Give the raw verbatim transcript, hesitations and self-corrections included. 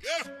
Yeah.